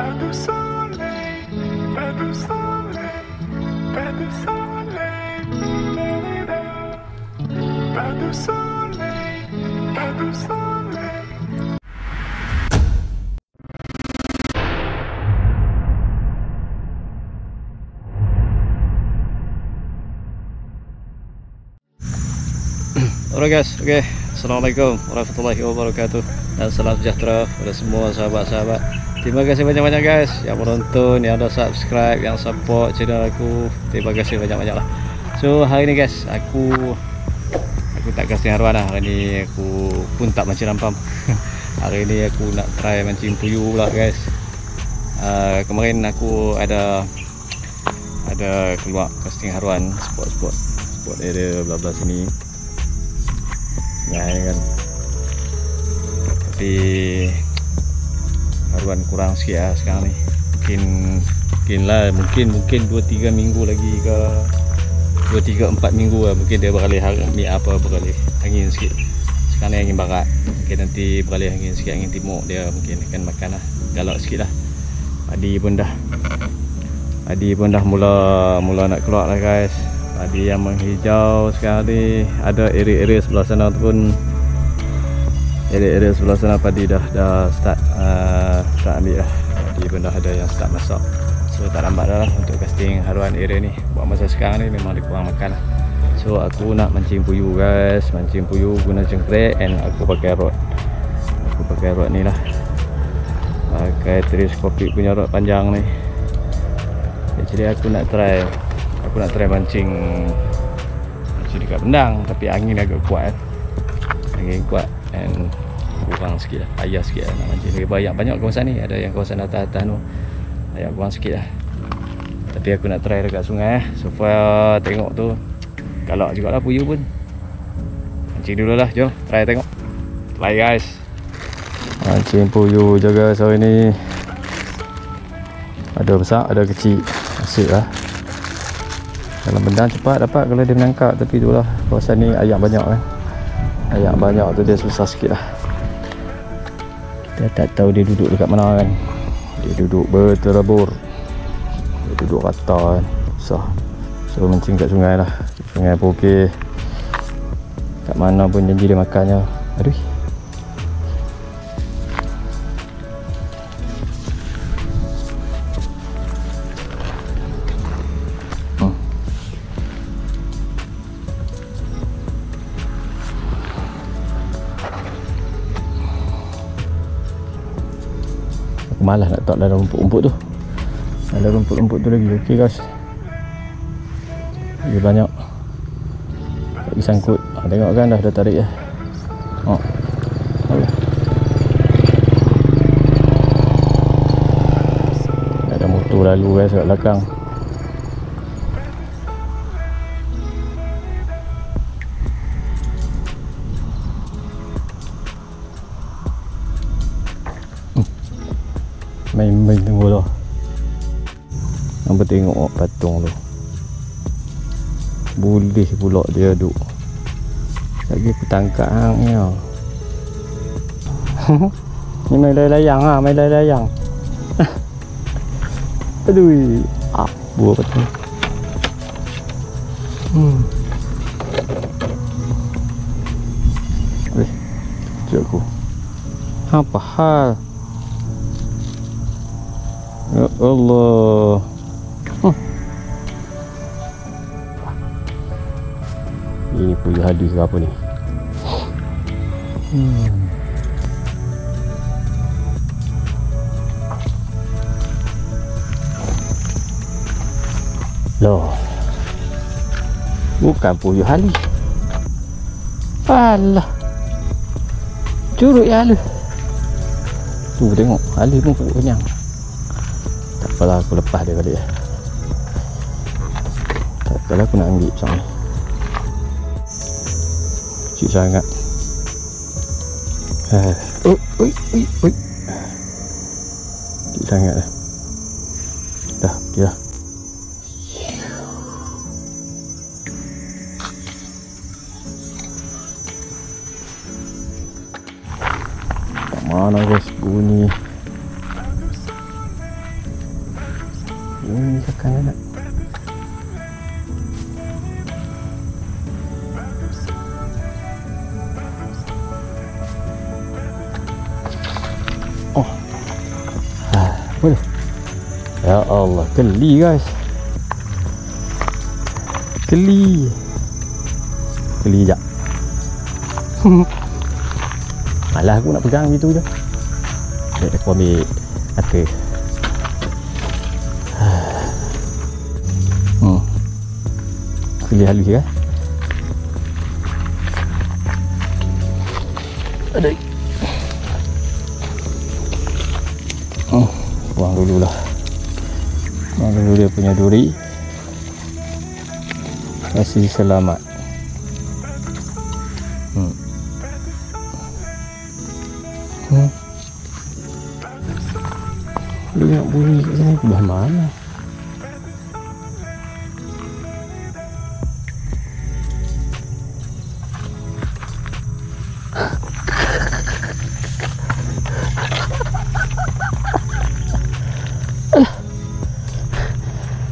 Oke guys, oke. Assalamualaikum warahmatullahi wabarakatuh dan salam sejahtera pada semua sahabat-sahabat. Terima kasih banyak-banyak guys yang menonton, yang udah subscribe, yang support channel aku. Terima kasih banyak-banyak lah. So hari ni guys, aku tak kasih haruan lah. Hari ni aku pun tak mancing rampam. Hari ni aku nak try mancing puyuh pula guys. Kemarin aku ada keluar casting haruan spot area bla bla sini. Ya kan, tapi haruan kurang sikit lah sekarang ni. Mungkin 2-3 minggu lagi ke, 2-3-4 minggu lah mungkin dia beralih angin sikit. Sekarang ni angin barat, mungkin nanti beralih angin sikit, angin timur, dia mungkin akan makan lah, galak sikit lah. Padi pun dah mula nak keluar lah guys. Padi yang menghijau sekali, ada area-area sebelah sana pun, area-area sebelah sana padi dah start tak ambil lah. Padi pun dah ada yang start masak. So tak lambat dah lah untuk casting haruan area ni. Buat masa sekarang ni memang dia kurang makan lah. So aku nak mancing puyuh guys, mancing puyuh guna cengkrek, and aku pakai rod. Aku pakai rod ni lah, pakai teleskopik punya rod panjang ni. Jadi aku nak try mancing dekat bendang, tapi angin agak kuat kan? Angin kuat dan kurang sikit lah, payah sikit lah nak mancing. Banyak kawasan ni, ada yang kawasan atas-atas tu agak kurang sikit lah, tapi aku nak try dekat sungai. So far tengok tu galak jugalah puyuh pun. Mancing dululah, jom try tengok. Bye guys, mancing puyuh je guys hari ni. Ada besar, ada kecil, asyik lah. Kalau bendang cepat dapat kalau dia menangkap, tapi itulah kawasan ni ayak banyak kan. Ayak banyak tu dia susah sikit lah. Kita tak tahu dia duduk dekat mana kan. Dia duduk berterabur, dia duduk rata kan, susah. So mancing kat sungai lah. Sungai pun okey, kat mana pun janji dia makannya. Aduh, malah nak tak dalam rumput-rumput tu. Dalam rumput-rumput tu lagi. Okey guys, dia banyak. Lagi sangkut. Tengok kan dah tarik dah. Ya. Oh. Ada motor lalu guys kat belakang. Main-main tunggu lah. Nampak tengok patung tu, boleh pulak dia duk. Lagi aku tangkap hang ni lah. Ni main layang-layang lah, main layang-layang. Aduh, buah patung. Weh, kejut aku. Apa hal? Ya Allah. Ini puyuh hadis ke apa ni? Loh, bukan puyuh hadis. Alah, curut ya halus. Tu tengok, halus pun perut kenyang. Kalau aku lepas dia balik, kalau aku nak ambil macam ni kecil sangat. Kecil sangat dah. Dah pergi lah. Kat mana guys bunyi? 魚oh waduh ya Allah geli guys, geli sekejap. Malah aku nak pegang gitu je. Aku ambil kata geli halus kan. Aduh buang dulu lah, buang dulu dia punya duri. Masih selamat. Dia bunyi kat sini belah mana?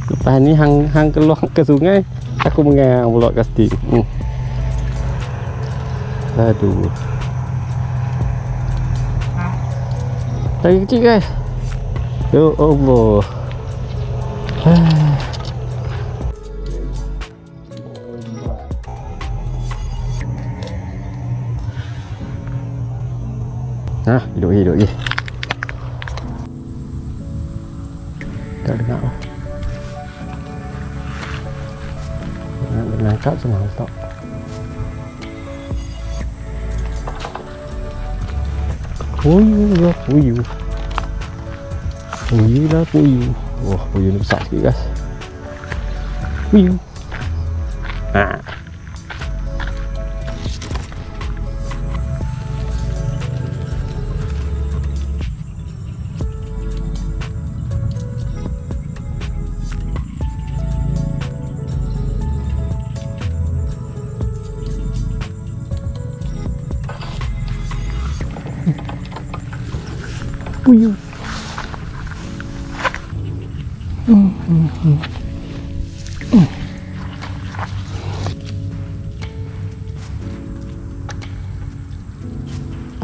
Lepas ni hang keluar ke sungai, aku mengang pulak kastik. Aduh. Lagi kecil guys. Ya Allah. Nah, hidup je. Tak dengar lah. Nak menangkap semua tak. Puyuh. Wah, puyuh ni besar sikit guys. Puyuh. Puyuh.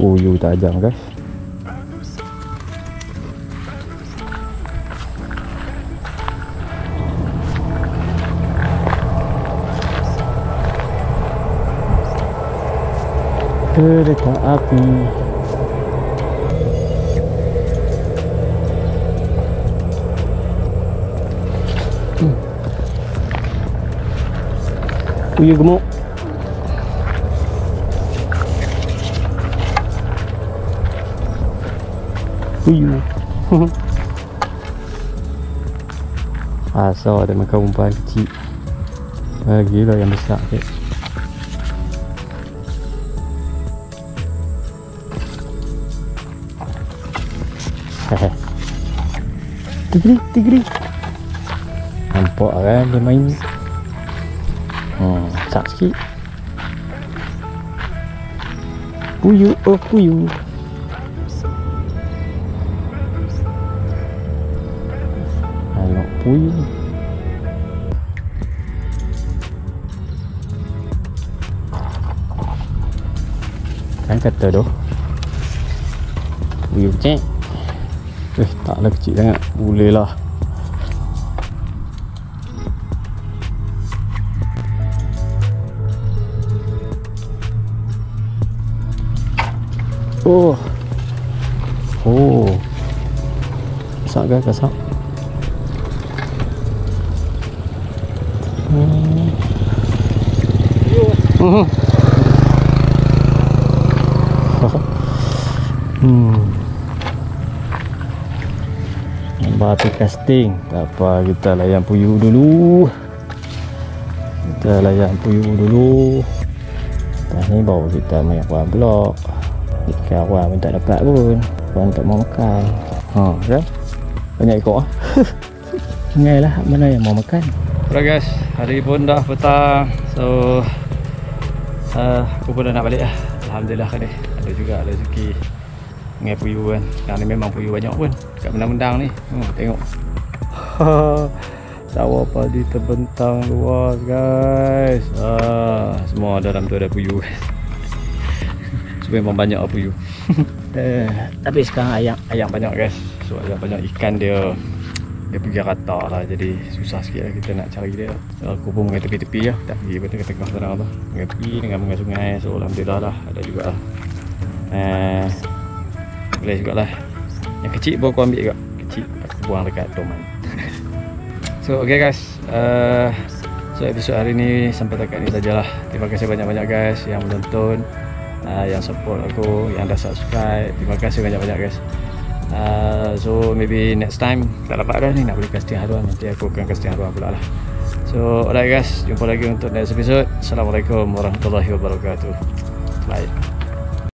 Puyuh tajam guys. Kereta api. Puyuh gemuk. Puyuh. Asal ada makan umpan kecil. Bagilah yang besar ke. Tigri. Nampak kan dia main. Tak sikit. Puyuh. Anak puyuh. Kan kata doh. Puyuh kecil. Taklah kecil sangat. Boleh lah. Oh. Besar ke kasar? Batu casting. Tak apa, kita layan puyuh dulu. Dah ni baru kita main apa blok. Ikan awal pun tak dapat pun. Orang tak mau makan. Banyak ikut lah. Sungai lah, mana yang mau makan. Alright guys, hari pun dah petang. So aku pun dah nak balik lah. Alhamdulillah ni ada juga rezeki sungai puyuh kan. Yang ni memang puyuh banyak pun. Kat bendang-bendang ni tengok. Sawah padi terbentang luas, guys. Semua dalam tu ada puyuh. Supaya membanyak puyuh. Tapi sekarang ayam banyak, guys. So ayam banyak, ikan dia pergi rata lah, jadi susah sikit lah kita nak cari dia. Aku pun mengenai tepi-tepi lah, tak pergi ke tengah sana apa. Mengenai tepi dengan mengenai sungai. So alhamdulillah lah, ada juga lah. Boleh juga lah. Yang kecil pun aku ambil juga. Kecil aku buang dekat toman. So okay guys, so episod hari ni sampai dekat ni sajalah. Terima kasih banyak-banyak guys yang menonton, yang support aku, yang dah subscribe. Terima kasih banyak-banyak guys. So maybe next time, tak dapat dah ni nak boleh kasih haruan, nanti aku akan kasih haruan pula lah. So alright guys, jumpa lagi untuk next episode. Assalamualaikum warahmatullahi wabarakatuh. Bye.